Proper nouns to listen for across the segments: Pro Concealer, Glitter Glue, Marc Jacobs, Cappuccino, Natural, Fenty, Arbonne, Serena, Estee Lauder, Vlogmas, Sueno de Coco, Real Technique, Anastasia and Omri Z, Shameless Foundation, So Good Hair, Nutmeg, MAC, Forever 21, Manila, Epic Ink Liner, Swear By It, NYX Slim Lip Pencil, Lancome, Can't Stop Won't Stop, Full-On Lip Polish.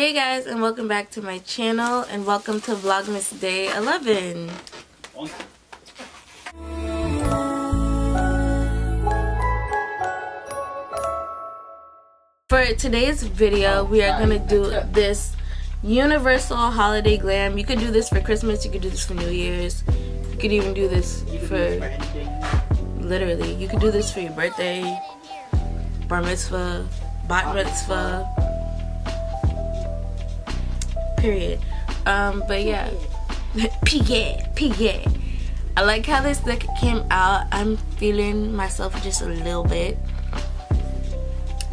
Hey guys, and welcome back to my channel, and welcome to Vlogmas Day 11. For today's video, we are going to do this universal holiday glam. You could do this for Christmas, you could do this for New Year's, you could even do this for literally, you could do this for your birthday, bar mitzvah, bat mitzvah, period. But yeah, period. I like how this look came out. I'm feeling myself just a little bit,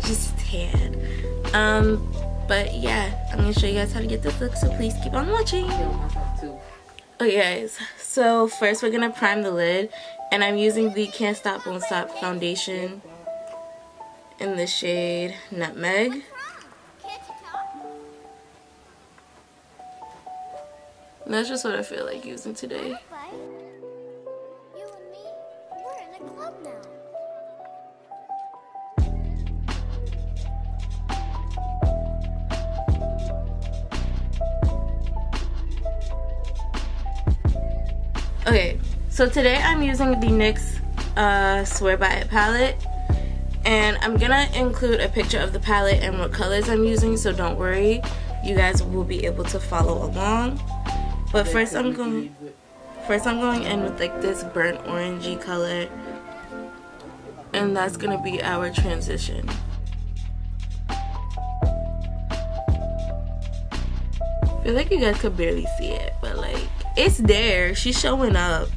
just tan. But yeah, I'm gonna show you guys how to get this look, so please keep on watching. Okay guys, so first we're gonna prime the lid, and I'm using the Can't Stop Won't Stop foundation in the shade Nutmeg. And that's just what I feel like using today. Okay, so today I'm using the NYX Swear By It palette, and I'm gonna include a picture of the palette and what colors I'm using, so don't worry, you guys will be able to follow along. But first I'm going in with like this burnt orangey color, and that's gonna be our transition. I feel like you guys could barely see it, but like, it's there, she's showing up.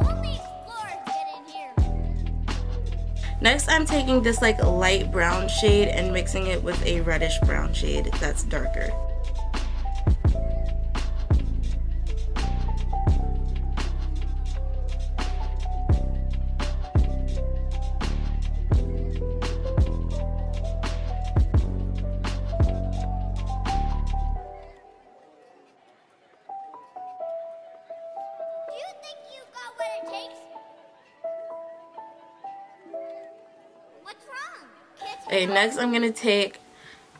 Only explorers get in here. Next, I'm taking this like light brown shade and mixing it with a reddish brown shade that's darker. Okay, next I'm going to take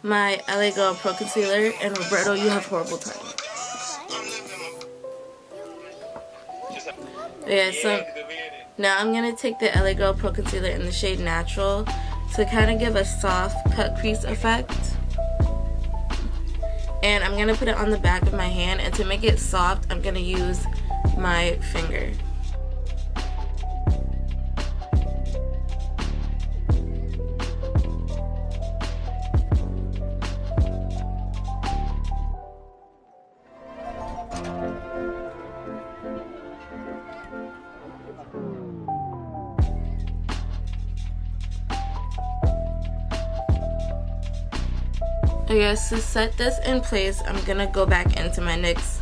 my LA Girl Pro Concealer, and Roberto, you have horrible time. Yeah, so now I'm going to take the LA Girl Pro Concealer in the shade Natural to kind of give a soft cut crease effect. And I'm going to put it on the back of my hand, and to make it soft, I'm going to use my finger. Okay, so to set this in place, I'm gonna go back into my NYX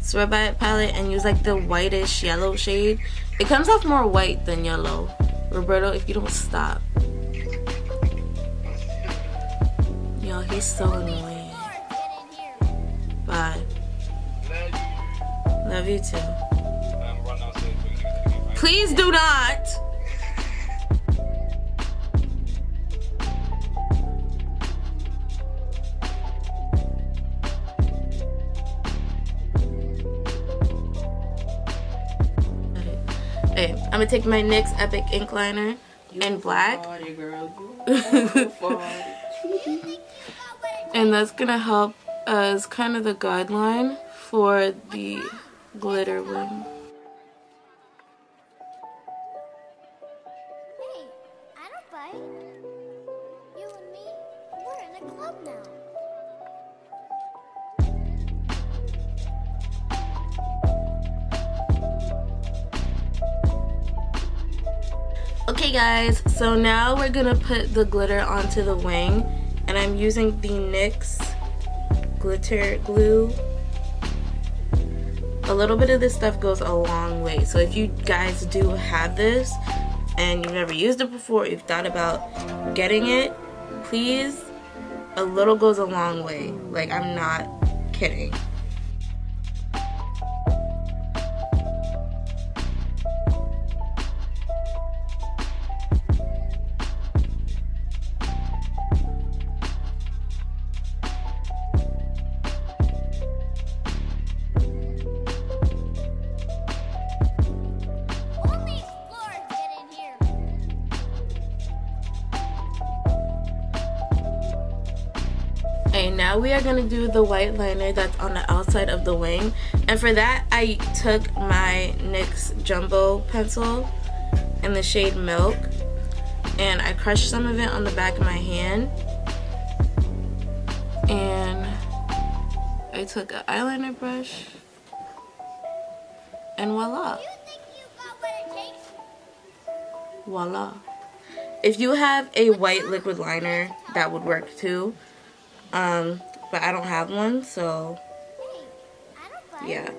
Swear By It palette and use like the whitish yellow shade. It comes off more white than yellow, Roberto, if you don't stop. Yo, he's so annoying. Bye. Love you too. Please do not! Okay, I'm gonna take my NYX Epic Ink Liner in black, and that's gonna help as kind of the guideline for the glitter wing. Hey, I don't bite. You and me, we're in a club now. Okay guys, so now we're gonna put the glitter onto the wing, and I'm using the NYX Glitter Glue. A little bit of this stuff goes a long way, so if you guys do have this and you've never used it before, you've thought about getting it, please, a little goes a long way. Like, I'm not kidding. now we are going to do the white liner that's on the outside of the wing. And for that, I took my NYX Jumbo pencil in the shade Milk, and I crushed some of it on the back of my hand. And I took an eyeliner brush, and voila. Voila. If you have a white liquid liner, that would work too. But I don't have one, so yeah.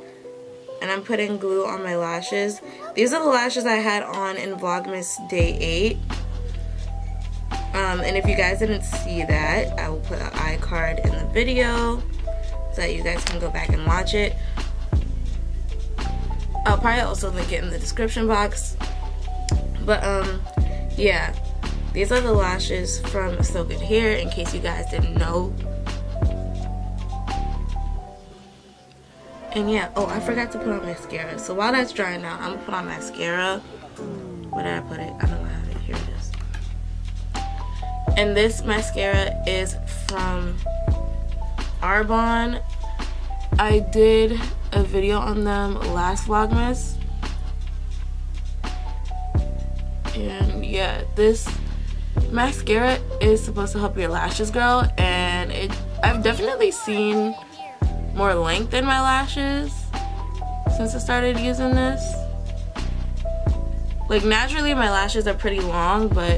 And I'm putting glue on my lashes. These are the lashes I had on in Vlogmas Day 8. And if you guys didn't see that, I will put an iCard in the video so that you guys can go back and watch it. I'll probably also link it in the description box. But yeah, these are the lashes from So Good Hair, in case you guys didn't know. And yeah, oh, I forgot to put on mascara. So while that's drying out, I'm gonna put on mascara. Where did I put it? I don't know how to hear this. And this mascara is from Arbonne. I did a video on them last Vlogmas. And yeah, this mascara is supposed to help your lashes grow, and I've definitely seen more length in my lashes since I started using this. Like, naturally my lashes are pretty long, but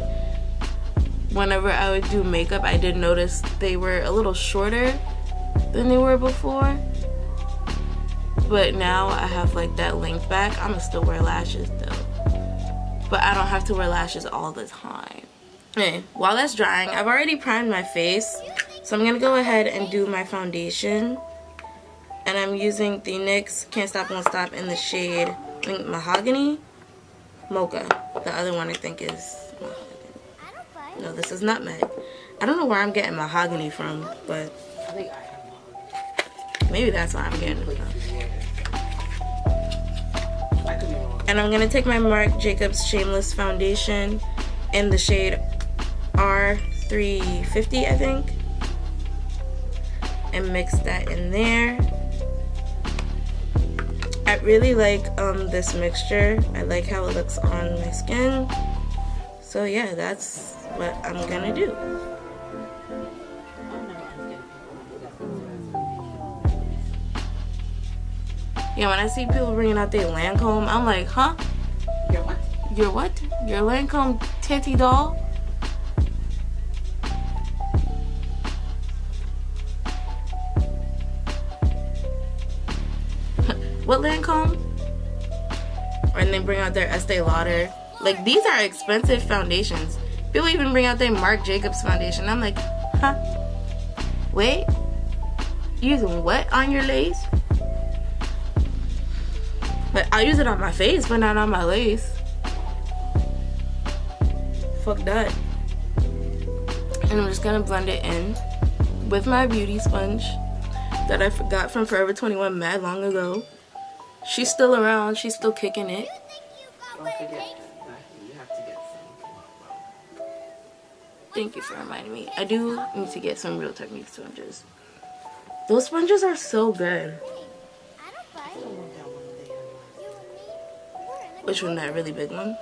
whenever I would do makeup, I did notice they were a little shorter than they were before. But now I have like that length back. I'ma still wear lashes though, but I don't have to wear lashes all the time. Okay, while that's drying, I've already primed my face, so I'm going to go ahead and do my foundation. And I'm using the NYX Can't Stop Won't Stop in the shade, I think, Mahogany? Mocha. The other one I think is Mahogany. No, this is Nutmeg. I don't know where I'm getting Mahogany from, but maybe that's where I'm getting it from. And I'm going to take my Marc Jacobs Shameless Foundation in the shade R350, I think, and mix that in there. I really like this mixture. I like how it looks on my skin. So yeah, that's what I'm going to do. Yeah, when I see people bringing out their Lancome, I'm like, huh? Your what? Your what? Your Lancome titty doll? What Lancome? And they bring out their Estee Lauder. Like, these are expensive foundations. People even bring out their Marc Jacobs foundation. I'm like, huh? Wait? You using what on your lace? But I use it on my face, but not on my lace. Fuck that. And I'm just gonna blend it in with my beauty sponge that I forgot from Forever 21 mad long ago. She's still around, she's still kicking it. Thank you for reminding me. I do need to get some Real Technique sponges. Those sponges are so good. Which one, that really big one?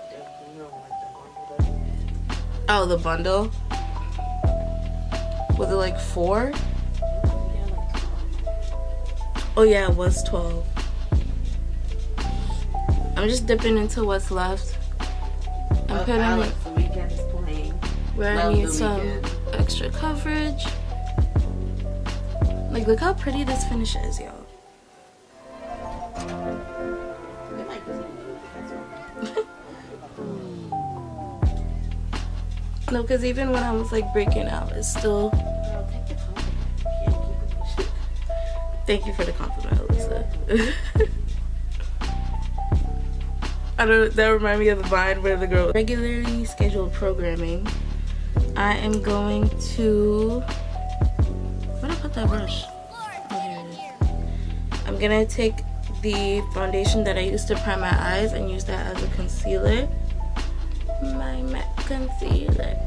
Oh, the bundle. Was it like 4? Oh yeah, it was 12. I'm just dipping into what's left. I'm putting it where I need some extra coverage. Like, look how pretty this finish is, y'all. No, because even when I was like breaking out, it's still. Girl, take the compliment. Thank you for the compliment, Alyssa. I don't. That reminded me of the vine where the girl. Regularly scheduled programming. I am going to. Where did I put that brush? Oh, here it is. I'm gonna take the foundation that I used to prime my eyes and use that as a concealer. My MAC concealer.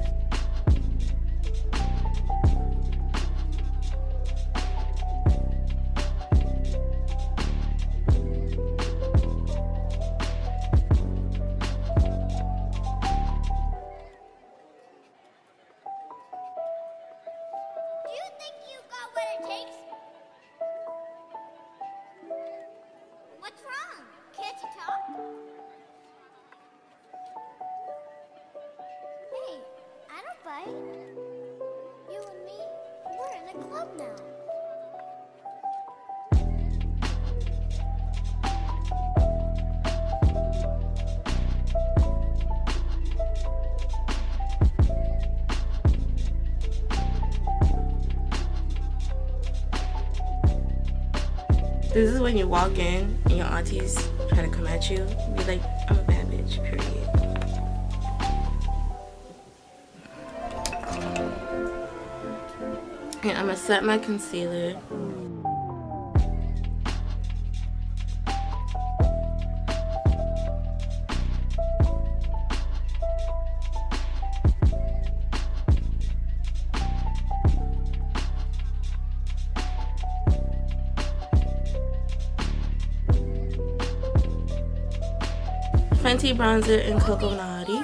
This is when you walk in and your aunties try to come at you. Be like, I'm a bad bitch, period. And I'm gonna set my concealer. Fenty bronzer in Coco Naughty.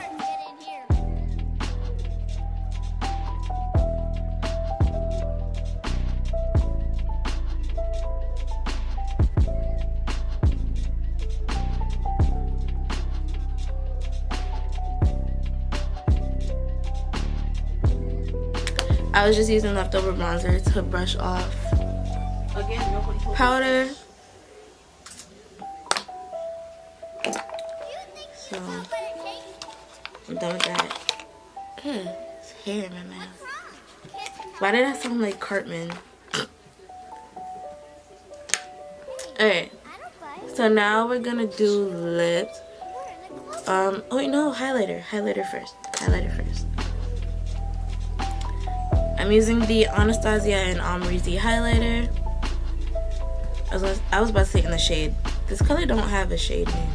I was just using leftover bronzer to brush off powder. So, I'm done with that. Ew, it's hair in my mouth. Why did I sound like Cartman? Alright, so now we're gonna do lips. Oh wait, no, highlighter. Highlighter first. I'm using the Anastasia and Omri Z highlighter. I was about to say in the shade. This color don't have a shade name.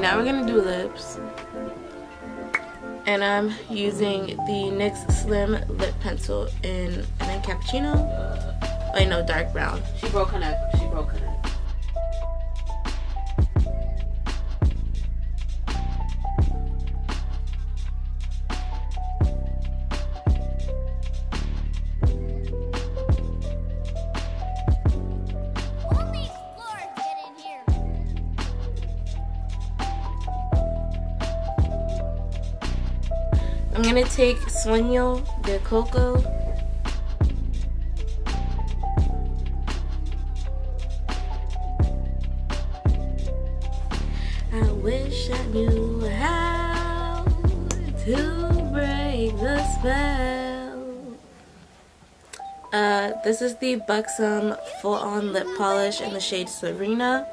Now we're gonna do lips, and I'm using the NYX Slim Lip Pencil in Cappuccino. Wait, no, dark brown. She broke her neck. I'm gonna take Sueno de Coco. I wish I knew how to break the spell. This is the Buxom Full-On Lip Polish in the shade Serena.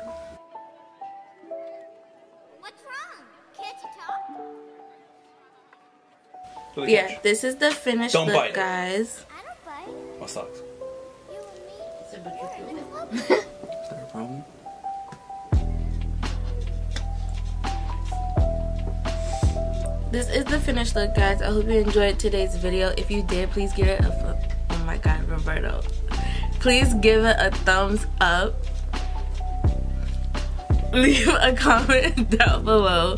Yeah, this is the finished look, guys. I don't bite. My socks. You and me. Is there a problem? This is the finished look, guys. I hope you enjoyed today's video. If you did, please give it a oh my god, Roberto. Please give it a thumbs up. Leave a comment down below.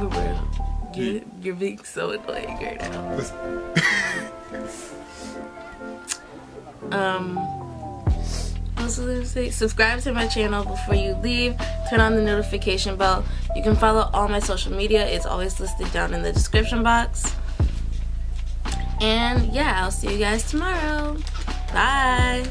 Roberto, you're being so annoying right now. I was gonna say, subscribe to my channel before you leave. Turn on the notification bell. You can follow all my social media. It's always listed down in the description box. And yeah, I'll see you guys tomorrow. Bye.